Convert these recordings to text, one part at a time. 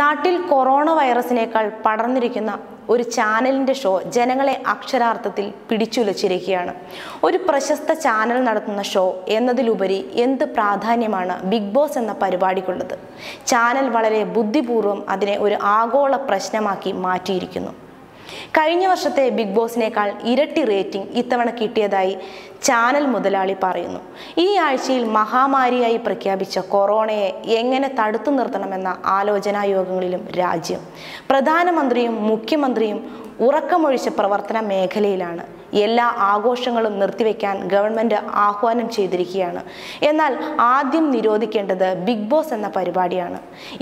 നാട്ടിൽ കൊറോണ വൈറസിനേക്കാൾ പടർന്നിരിക്കുന്ന ഒരു ചാനലിന്റെ ഷോ ജനങ്ങളെ അക്ഷരാർത്ഥത്തിൽ പിടിച്ചുലച്ചിരിക്കുകയാണ്. ഒരു പ്രശസ്ത ചാനൽ നടത്തുന്ന ഷോ എന്നതിലുപരി എന്ത് പ്രാധാന്യമാണ് ബിഗ് ബോസ് എന്ന പരിപാടിക്കുള്ളത്. ചാനൽ വളരെ ബുദ്ധിപൂർവ്വം അതിനെ ഒരു ആഗോള പ്രശ്നമാക്കി മാറ്റിയിരിക്കുന്നു. കഴിഞ്ഞ വർഷത്തെ ബിഗ് ബോസിനേക്കാൾ ഇരട്ടി റേറ്റിംഗ് ഇത്തവണ കിട്ടിയതായി ചാനൽ മുതലാളി പറയുന്നു. ഈ ആഴ്ചയിൽ മഹാമാരിയായി പ്രഖ്യാപിച്ച കൊറോണയെ എങ്ങനെ തടുത്തു നിർത്തണമെന്ന ആലോചനായോഗങ്ങളിലും രാജ്യം. പ്രധാനമന്ത്രിയും മുഖ്യമന്ത്രിയും ഉറക്കമൊഴിച്ച പ്രവർത്തന മേഖലയിലാണ്. എല്ലാ ആഘോഷങ്ങളും നിർത്തിവെക്കാൻ ഗവൺമെൻറ് ആഹ്വാനം ചെയ്തിരിക്കുകയാണ്. എന്നാൽ ആദ്യം നിരോധിക്കേണ്ടത് ബിഗ് ബോസ് എന്ന പരിപാടിയാണ്.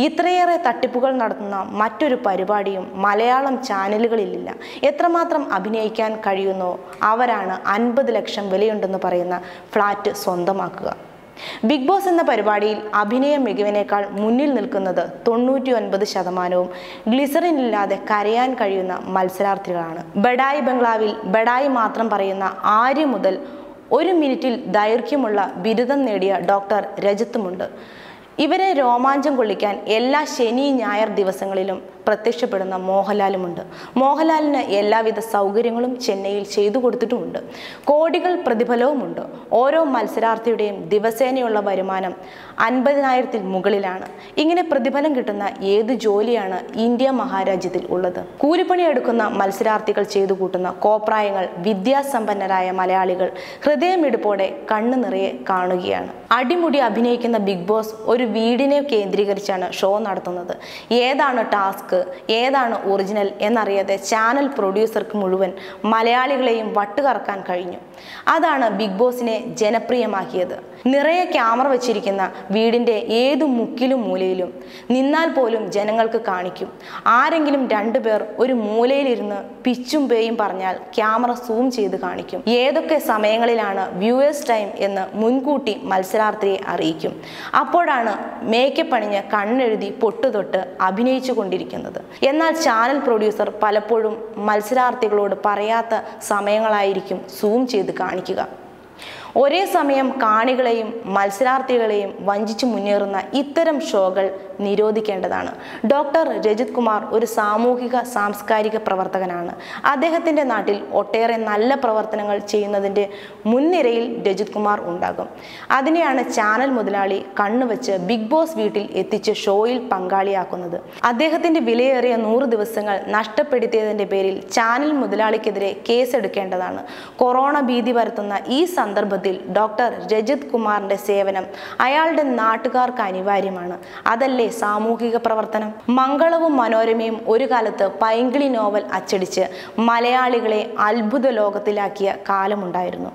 ഇത്രയേറെ തട്ടിപ്പുകൾ നടത്തുന്ന മറ്റൊരു പരിപാടിയും മലയാളം ചാനലുകളിലില്ല. എത്രമാത്രം അഭിനയിക്കാൻ കഴിയുന്നോ അവരാണ് 50 ലക്ഷം വിലയുണ്ടെന്ന് പറയുന്ന ഫ്ലാറ്റ് സ്വന്തമാക്കുക. ബിഗ് ബോസ് എന്ന പരിപാടിയിൽ അഭിനയ മികവിനേക്കാൾ മുന്നിൽ നിൽക്കുന്നത് 99% ഗ്ലിസറിൻ ഇല്ലാതെ കരയാൻ കഴിയുന്ന മത്സരാർത്ഥികളാണ്. ബഡായി ബംഗ്ലാവിൽ ബഡായി മാത്രം പറയുന്ന ആര്യ മുതൽ 1 മിനിറ്റിൽ ദൈർഘ്യമുള്ള ബിരുദം നേടിയ ഡോക്ടർ രജത്തുമുണ്ട്. ഇവരെ രോമാഞ്ചം കൊള്ളിക്കാൻ എല്ലാ ശനി ഞായർ ദിവസങ്ങളിലും പ്രത്യക്ഷപ്പെടുന്ന മോഹൻലാലുമുണ്ട്. മോഹൻലാലിന് എല്ലാവിധ സൗകര്യങ്ങളും ചെന്നൈയിൽ ചെയ്തു കൊടുത്തിട്ടുമുണ്ട്. കോടികൾ പ്രതിഫലവുമുണ്ട്. ഓരോ മത്സരാർത്ഥിയുടെയും ദിവസേനയുള്ള വരുമാനം 50,000-ൽ മുകളിലാണ്. ഇങ്ങനെ പ്രതിഫലം കിട്ടുന്ന ഏത് ജോലിയാണ് ഇന്ത്യ മഹാരാജ്യത്തിൽ ഉള്ളത്? കൂലിപ്പണിയെടുക്കുന്ന മത്സരാർത്ഥികൾ ചെയ്തു കൂട്ടുന്ന കോപ്രായങ്ങൾ വിദ്യാസമ്പന്നരായ മലയാളികൾ ഹൃദയമിടുപ്പോടെ കണ്ണു നിറയെ കാണുകയാണ്. അടിമുടി അഭിനയിക്കുന്ന ബിഗ് ബോസ് ഒരു വീടിനെ കേന്ദ്രീകരിച്ചാണ് ഷോ നടത്തുന്നത്. ഏതാണ് ടാസ്ക്, ഏതാണ് ഒറിജിനൽ എന്നറിയാതെ ചാനൽ പ്രൊഡ്യൂസർക്ക് മുഴുവൻ മലയാളികളെയും വട്ടുകറക്കാൻ കഴിഞ്ഞു. അതാണ് ബിഗ് ബോസിനെ ജനപ്രിയമാക്കിയത്. നിറയെ ക്യാമറ വച്ചിരിക്കുന്ന വീടിൻ്റെ ഏതു മുക്കിലും മൂലയിലും നിന്നാൽ പോലും ജനങ്ങൾക്ക് കാണിക്കും. ആരെങ്കിലും 2 പേർ ഒരു മൂലയിലിരുന്ന് പിച്ചും പേയും പറഞ്ഞാൽ ക്യാമറ സൂം ചെയ്ത് കാണിക്കും. ഏതൊക്കെ സമയങ്ങളിലാണ് വ്യൂവേഴ്സ് ടൈം എന്ന് മുൻകൂട്ടി മത്സരാർത്ഥിയെ അറിയിക്കും. അപ്പോഴാണ് മേക്കപ്പ് അണിഞ്ഞ് കണ്ണെഴുതി പൊട്ടുതൊട്ട് അഭിനയിച്ചു കൊണ്ടിരിക്കുന്നത്. എന്നാൽ ചാനൽ പ്രൊഡ്യൂസർ പലപ്പോഴും മത്സരാർത്ഥികളോട് പറയാത്ത സമയങ്ങളായിരിക്കും സൂം ചെയ്ത് കാണിക്കുക. ഒരേ സമയം കാണികളെയും മത്സരാർത്ഥികളെയും വഞ്ചിച്ചു മുന്നേറുന്ന ഇത്തരം ഷോകൾ നിരോധിക്കേണ്ടതാണ്. ഡോക്ടർ രജിത് കുമാർ ഒരു സാമൂഹിക സാംസ്കാരിക പ്രവർത്തകനാണ്. അദ്ദേഹത്തിൻ്റെ നാട്ടിൽ ഒട്ടേറെ നല്ല പ്രവർത്തനങ്ങൾ ചെയ്യുന്നതിൻ്റെ മുൻനിരയിൽ രജിത് കുമാർ ഉണ്ടാകും. അതിനെയാണ് ചാനൽ മുതലാളി കണ്ണുവെച്ച് ബിഗ് ബോസ് വീട്ടിൽ എത്തിച്ച് ഷോയിൽ പങ്കാളിയാക്കുന്നത്. അദ്ദേഹത്തിൻ്റെ വിലയേറിയ 100 ദിവസങ്ങൾ നഷ്ടപ്പെടുത്തിയതിൻ്റെ പേരിൽ ചാനൽ മുതലാളിക്കെതിരെ കേസെടുക്കേണ്ടതാണ്. കൊറോണ ഭീതി പരത്തുന്ന ഈ സന്ദർഭത്തിൽ ഡോക്ടർ രജിത് കുമാറിന്റെ സേവനം അയാളുടെ നാട്ടുകാർക്ക് അനിവാര്യമാണ്. അതല്ലേ സാമൂഹിക പ്രവർത്തനം? മംഗളവും മനോരമയും ഒരു കാലത്ത് പൈങ്കിളി നോവൽ അച്ചടിച്ച് മലയാളികളെ അത്ഭുത ലോകത്തിലാക്കിയ കാലമുണ്ടായിരുന്നു.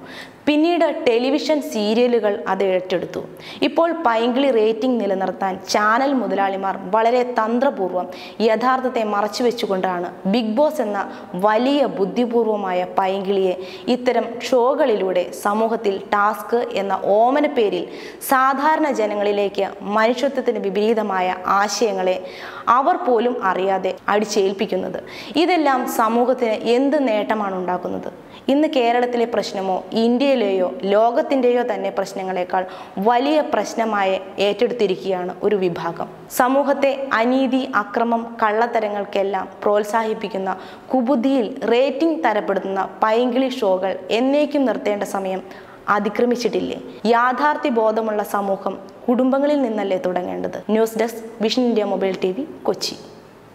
പിന്നീട് ടെലിവിഷൻ സീരിയലുകൾ അത് ഏറ്റെടുത്തു. ഇപ്പോൾ പൈങ്കിളി റേറ്റിംഗ് നിലനിർത്താൻ ചാനൽ മുതലാളിമാർ വളരെ തന്ത്രപൂർവ്വം യഥാർത്ഥത്തെ മറച്ചു വെച്ചുകൊണ്ടാണ് ബിഗ് ബോസ് എന്ന വലിയ ബുദ്ധിപൂർവമായ പൈങ്കിളിയെ ഇത്തരം ഷോകളിലൂടെ സമൂഹത്തിൽ ടാസ്ക് എന്ന ഓമന പേരിൽ സാധാരണ ജനങ്ങളിലേക്ക് മനുഷ്യത്വത്തിന് വിപരീതമായ ആശയങ്ങളെ അവർ പോലും അറിയാതെ അടിച്ചേൽപ്പിക്കുന്നത്. ഇതെല്ലാം സമൂഹത്തിന് എന്ത് നേട്ടമാണ് ഉണ്ടാക്കുന്നത്? ഇന്ന് കേരളത്തിലെ പ്രശ്നമോ ഇന്ത്യയിൽ ലോകത്തിൻ്റെയോ തന്നെ പ്രശ്നങ്ങളെക്കാൾ വലിയ പ്രശ്നമായി ഏറ്റെടുത്തിരിക്കുകയാണ് ഒരു വിഭാഗം. സമൂഹത്തെ അനീതി, അക്രമം, കള്ളത്തരങ്ങൾക്കെല്ലാം പ്രോത്സാഹിപ്പിക്കുന്ന കുബുദ്ധിയിൽ റേറ്റിംഗ് തരപ്പെടുത്തുന്ന പൈങ്കിളി ഷോകൾ എന്നേക്കും നിർത്തേണ്ട സമയം അതിക്രമിച്ചിട്ടില്ലേ? യാഥാർത്ഥ്യ ബോധമുള്ള സമൂഹം കുടുംബങ്ങളിൽ നിന്നല്ലേ തുടങ്ങേണ്ടത്? News desk, vision India mobile TV, Kochi.